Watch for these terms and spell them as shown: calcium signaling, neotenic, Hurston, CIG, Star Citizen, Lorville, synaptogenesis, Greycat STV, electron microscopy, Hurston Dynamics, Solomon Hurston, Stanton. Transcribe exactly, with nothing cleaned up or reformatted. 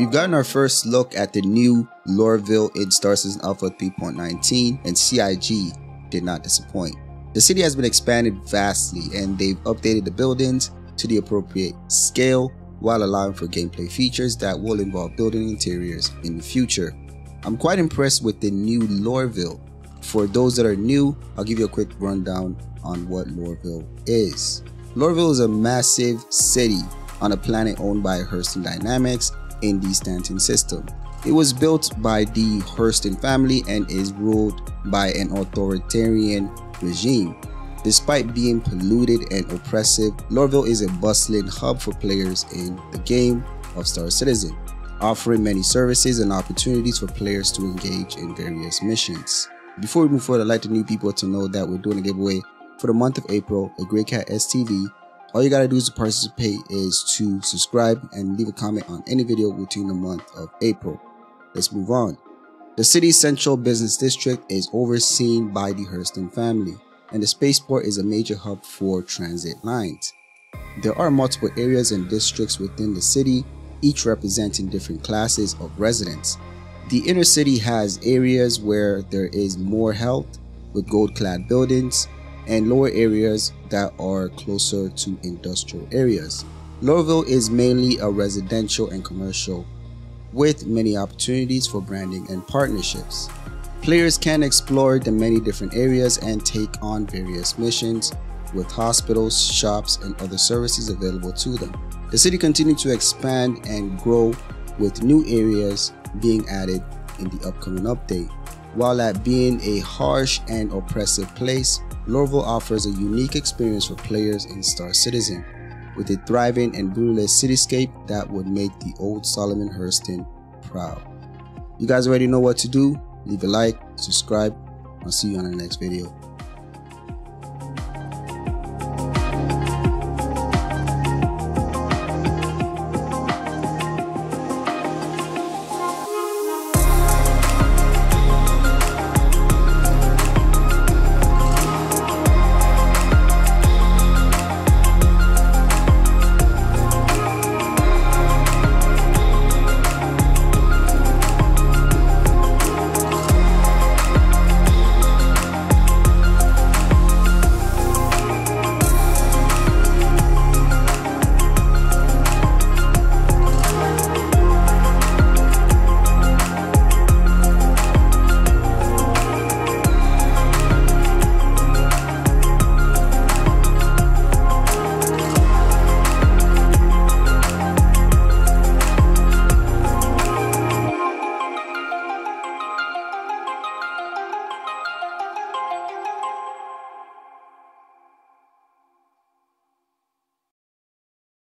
We've gotten our first look at the new Lorville in Star Citizen Alpha three point nineteen, and C I G did not disappoint. The city has been expanded vastly, and they've updated the buildings to the appropriate scale while allowing for gameplay features that will involve building interiors in the future. I'm quite impressed with the new Lorville. For those that are new, I'll give you a quick rundown on what Lorville is. Lorville is a massive city on a planet owned by Hurston Dynamics in the Stanton system. It was built by the Hurston family and is ruled by an authoritarian regime. Despite being polluted and oppressive, Lorville is a bustling hub for players in the game of Star Citizen, offering many services and opportunities for players to engage in various missions. Before we move forward, I'd like the new people to know that we're doing a giveaway for the month of April at Greycat S T V. All you gotta do to participate is to subscribe and leave a comment on any video within the month of April. Let's move on. The city's central business district is overseen by the Hurston family, and the spaceport is a major hub for transit lines. There are multiple areas and districts within the city, each representing different classes of residents. The inner city has areas where there is more health with gold-clad buildings and lower areas that are closer to industrial areas. Lorville is mainly a residential and commercial with many opportunities for branding and partnerships. Players can explore the many different areas and take on various missions with hospitals, shops, and other services available to them. The city continues to expand and grow with new areas being added in the upcoming update. While at being a harsh and oppressive place, Lorville offers a unique experience for players in Star Citizen, with a thriving and brutalist cityscape that would make the old Solomon Hurston proud. You guys already know what to do. Leave a like, subscribe, and I'll see you on the next video.